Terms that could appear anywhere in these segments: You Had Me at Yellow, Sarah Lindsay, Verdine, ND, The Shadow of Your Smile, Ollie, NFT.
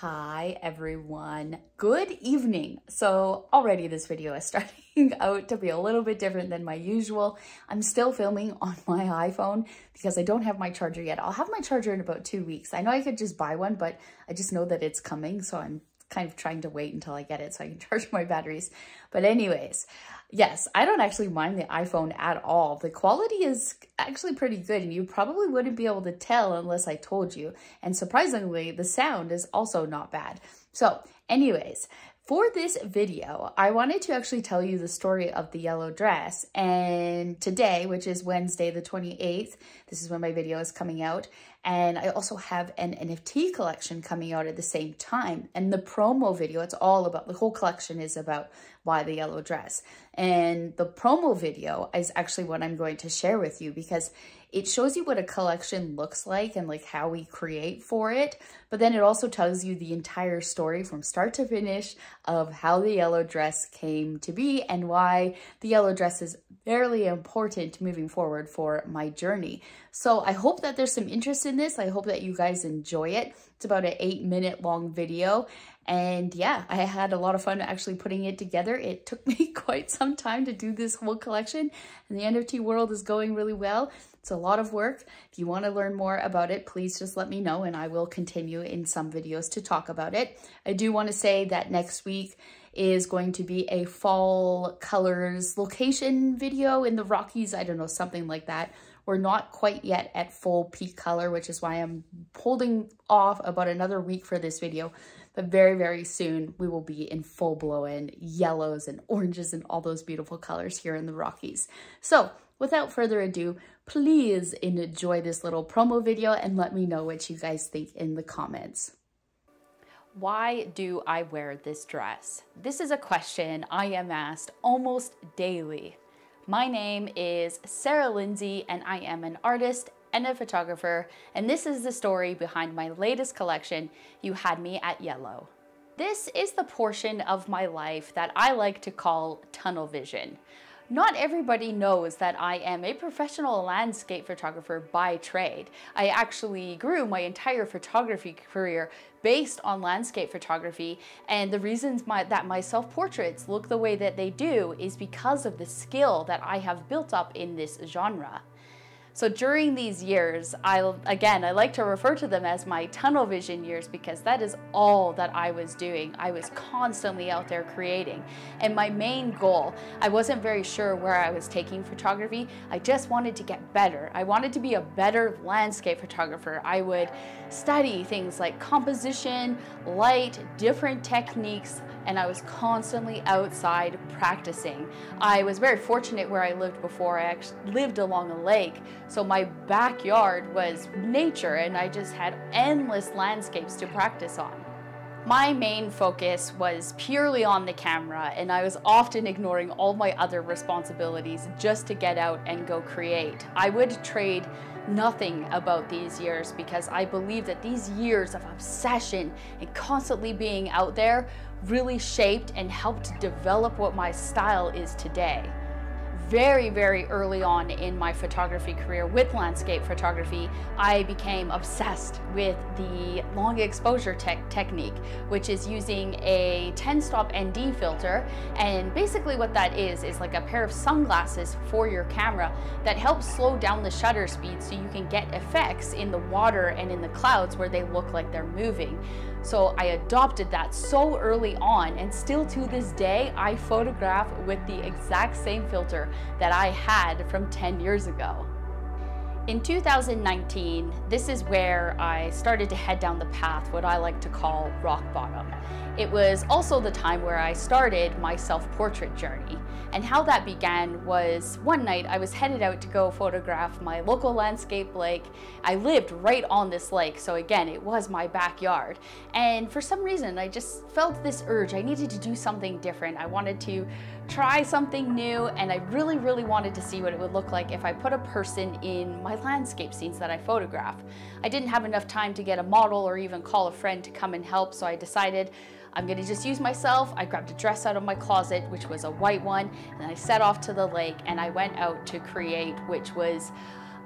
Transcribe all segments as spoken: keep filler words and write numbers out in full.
Hi everyone, good evening. So already this video is starting out to be a little bit different than my usual. I'm still filming on my iPhone because I don't have my charger yet. I'll have my charger in about two weeks. I know I could just buy one, but I just know that it's coming. So I'm kind of trying to wait until I get it so I can charge my batteries. But anyways, yes, I don't actually mind the iPhone at all. The quality is actually pretty good and you probably wouldn't be able to tell unless I told you. And surprisingly, the sound is also not bad. So anyways, for this video, I wanted to actually tell you the story of the yellow dress. And today, which is Wednesday the twenty-eighth, this is when my video is coming out. And I also have an N F T collection coming out at the same time. And the promo video, it's all about, the whole collection is about why the yellow dress. And the promo video is actually what I'm going to share with you because it shows you what a collection looks like and like how we create for it. But then it also tells you the entire story from start to finish of how the yellow dress came to be and why the yellow dress is fairly important moving forward for my journey. So I hope that there's some interest in this. I hope that you guys enjoy it. It's about an eight minute long video. And yeah, I had a lot of fun actually putting it together. It took me quite some time to do this whole collection and the N F T world is going really well. It's a lot of work. If you want to learn more about it, please just let me know and I will continue in some videos to talk about it. I do want to say that next week is going to be a fall colors location video in the Rockies. I don't know, something like that. We're not quite yet at full peak color, which is why I'm holding off about another week for this video. But very, very soon we will be in full blown yellows and oranges and all those beautiful colors here in the Rockies. So without further ado, please enjoy this little promo video and let me know what you guys think in the comments. Why do I wear this dress? This is a question I am asked almost daily. My name is Sarah Lindsay and I am an artist and a photographer, and this is the story behind my latest collection, You Had Me at Yellow. This is the portion of my life that I like to call tunnel vision. Not everybody knows that I am a professional landscape photographer by trade. I actually grew my entire photography career based on landscape photography, and the reasons my, that my self-portraits look the way that they do is because of the skill that I have built up in this genre. So during these years, I again, I like to refer to them as my tunnel vision years because that is all that I was doing. I was constantly out there creating. And my main goal, I wasn't very sure where I was taking photography. I just wanted to get better. I wanted to be a better landscape photographer. I would study things like composition, light, different techniques, and I was constantly outside practicing. I was very fortunate where I lived before. I actually lived along a lake, so my backyard was nature and I just had endless landscapes to practice on. My main focus was purely on the camera and I was often ignoring all my other responsibilities just to get out and go create. I would trade nothing about these years because I believe that these years of obsession and constantly being out there really shaped and helped develop what my style is today. Very, very early on in my photography career with landscape photography, I became obsessed with the long exposure te technique, which is using a ten stop N D filter. And basically what that is, is like a pair of sunglasses for your camera that helps slow down the shutter speed so you can get effects in the water and in the clouds where they look like they're moving. So I adopted that so early on, and still to this day, I photograph with the exact same filter that I had from ten years ago. In two thousand nineteen, this is where I started to head down the path, what I like to call rock bottom. It was also the time where I started my self-portrait journey. And how that began was one night I was headed out to go photograph my local landscape lake. I lived right on this lake, so again, it was my backyard. And for some reason, I just felt this urge. I needed to do something different. I wanted to try something new, and I really, really wanted to see what it would look like if I put a person in my landscape scenes that I photograph. I didn't have enough time to get a model or even call a friend to come and help, so I decided I'm gonna just use myself. I grabbed a dress out of my closet, which was a white one, and I set off to the lake and I went out to create, which was,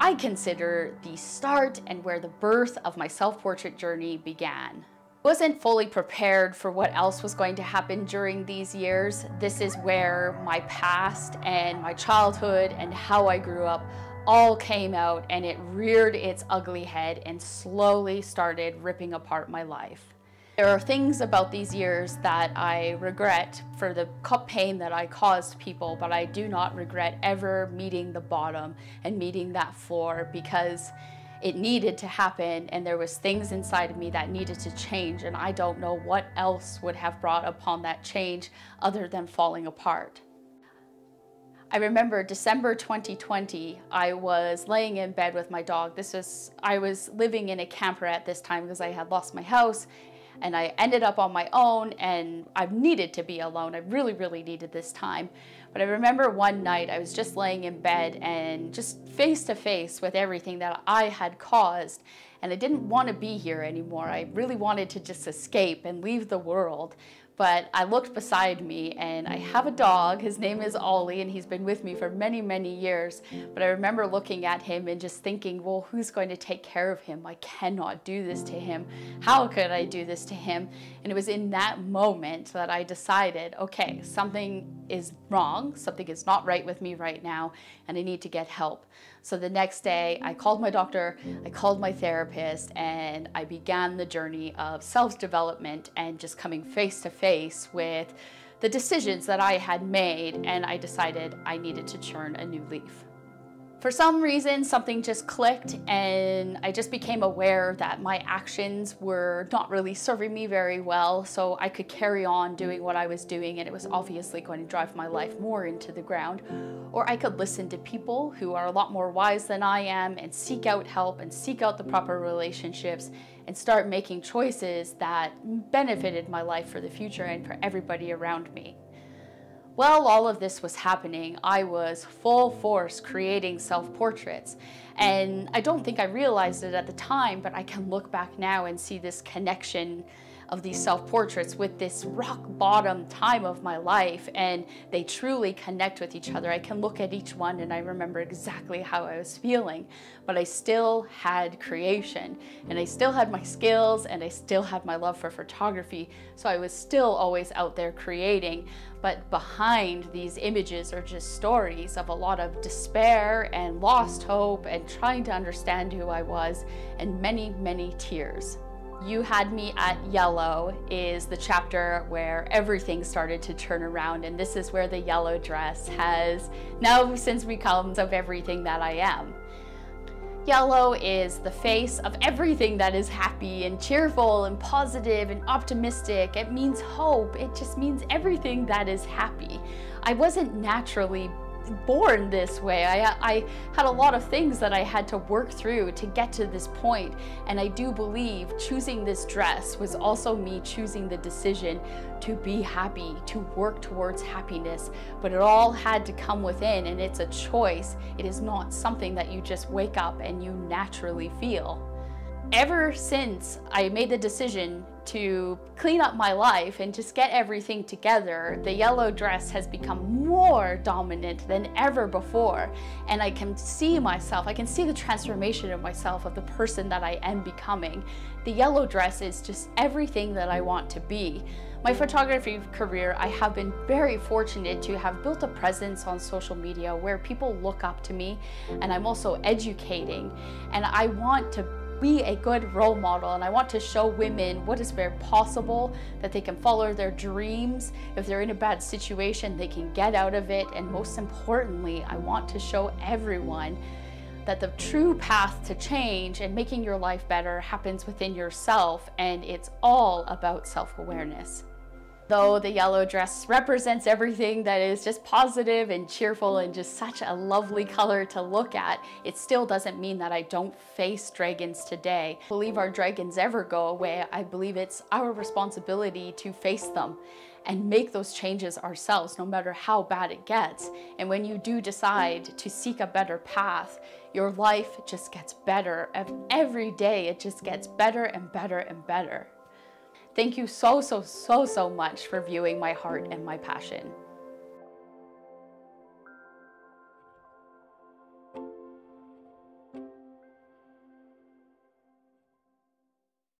I consider, the start and where the birth of my self-portrait journey began. wasn't fully prepared for what else was going to happen during these years. This is where my past and my childhood and how I grew up all came out, and it reared its ugly head and slowly started ripping apart my life. There are things about these years that I regret for the pain that I caused people, but I do not regret ever meeting the bottom and meeting that floor, because it needed to happen, and there was things inside of me that needed to change, and I don't know what else would have brought upon that change other than falling apart. I remember December twenty twenty, I was laying in bed with my dog. This was, I was living in a camper at this time because I had lost my house, and I ended up on my own, and I needed to be alone. I really, really needed this time. But I remember one night I was just laying in bed and just face to face with everything that I had caused, and I didn't want to be here anymore. I really wanted to just escape and leave the world. But I looked beside me, and I have a dog. His name is Ollie, and he's been with me for many, many years. But I remember looking at him and just thinking, well, who's going to take care of him? I cannot do this to him. How could I do this to him? And it was in that moment that I decided, okay, something is wrong. Something is not right with me right now, and I need to get help. So the next day, I called my doctor, I called my therapist, and I began the journey of self-development and just coming face to face face with the decisions that I had made, and I decided I needed to turn a new leaf. For some reason, something just clicked, and I just became aware that my actions were not really serving me very well, so I could carry on doing what I was doing, and it was obviously going to drive my life more into the ground. Or I could listen to people who are a lot more wise than I am and seek out help and seek out the proper relationships and start making choices that benefited my life for the future and for everybody around me. While all of this was happening, I was full force creating self-portraits. And I don't think I realized it at the time, but I can look back now and see this connection of these self-portraits with this rock bottom time of my life, and they truly connect with each other. I can look at each one and I remember exactly how I was feeling, but I still had creation, and I still had my skills, and I still had my love for photography, so I was still always out there creating. But behind these images are just stories of a lot of despair and lost hope and trying to understand who I was, and many, many tears. You Had Me at Yellow is the chapter where everything started to turn around, and this is where the yellow dress has now since becomes of everything that I am. Yellow is the face of everything that is happy and cheerful and positive and optimistic. It means hope. It just means everything that is happy. I wasn't naturally born this way. I, I had a lot of things that I had to work through to get to this point, and I do believe choosing this dress was also me choosing the decision to be happy, to work towards happiness, but it all had to come within, and it's a choice. It is not something that you just wake up and you naturally feel. Ever since I made the decision to clean up my life and just get everything together, the yellow dress has become more dominant than ever before. And I can see myself, I can see the transformation of myself, of the person that I am becoming. The yellow dress is just everything that I want to be. My photography career, I have been very fortunate to have built a presence on social media where people look up to me, and I'm also educating, and I want to be a good role model, and I want to show women what is very possible, that they can follow their dreams. If they're in a bad situation, they can get out of it, and most importantly, I want to show everyone that the true path to change and making your life better happens within yourself, and it's all about self-awareness. Though the yellow dress represents everything that is just positive and cheerful and just such a lovely color to look at, it still doesn't mean that I don't face dragons today. I believe our dragons ever go away. I believe it's our responsibility to face them and make those changes ourselves, no matter how bad it gets. And when you do decide to seek a better path, your life just gets better. Every day it just gets better and better and better. Thank you so, so, so, so much for viewing my heart and my passion.